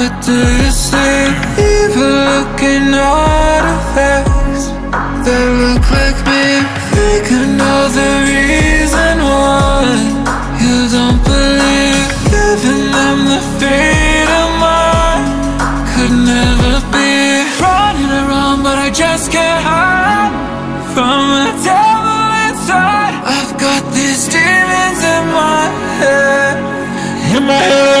What do you see? Even looking artifacts that look like me, they could know the reason why you don't believe. Giving them the freedom I could never be. Running around, but I just can't hide from the devil inside. I've got these demons in my head, in my head.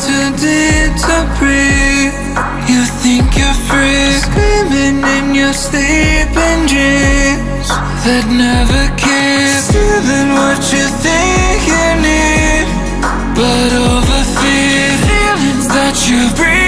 Too deep to breathe. You think you're free, screaming in your sleeping dreams that never keep. Stealing what you think you need, but overfeed feelings that you breathe.